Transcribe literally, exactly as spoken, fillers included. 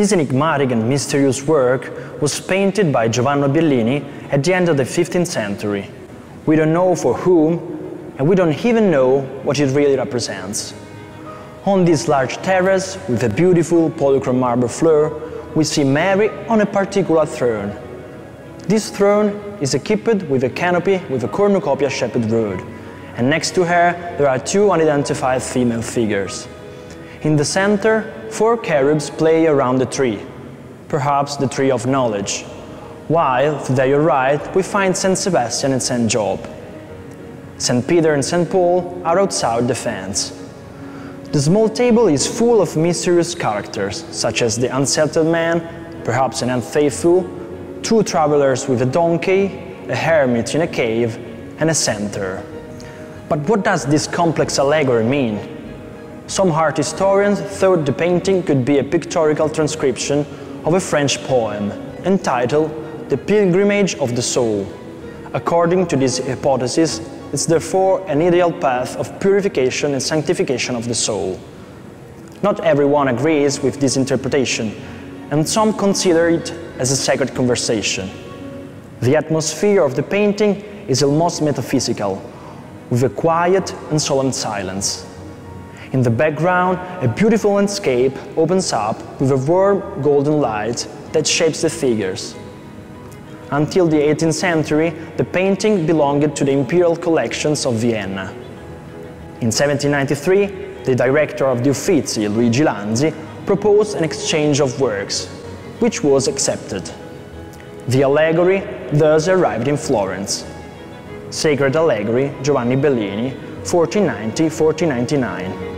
This enigmatic and mysterious work was painted by Giovanni Bellini at the end of the fifteenth century. We don't know for whom, and we don't even know what it really represents. On this large terrace, with a beautiful polychrome marble floor, we see Mary on a particular throne. This throne is equipped with a canopy with a cornucopia shaped rod, and next to her there are two unidentified female figures. In the center, four cherubs play around the tree, perhaps the tree of knowledge, while to their right we find Saint Sebastian and Saint Job. Saint Peter and Saint Paul are outside the fence. The small table is full of mysterious characters, such as the unsettled man, perhaps an unfaithful, two travelers with a donkey, a hermit in a cave, and a centaur. But what does this complex allegory mean? Some art historians thought the painting could be a pictorial transcription of a French poem, entitled The Pilgrimage of the Soul. According to this hypothesis, it's therefore an ideal path of purification and sanctification of the soul. Not everyone agrees with this interpretation, and some consider it as a sacred conversation. The atmosphere of the painting is almost metaphysical, with a quiet and solemn silence. In the background, a beautiful landscape opens up with a warm golden light that shapes the figures. Until the eighteenth century, the painting belonged to the imperial collections of Vienna. In seventeen ninety-three, the director of the Uffizi, Luigi Lanzi, proposed an exchange of works, which was accepted. The allegory thus arrived in Florence. Sacred Allegory, Giovanni Bellini, fourteen ninety to fourteen ninety-nine.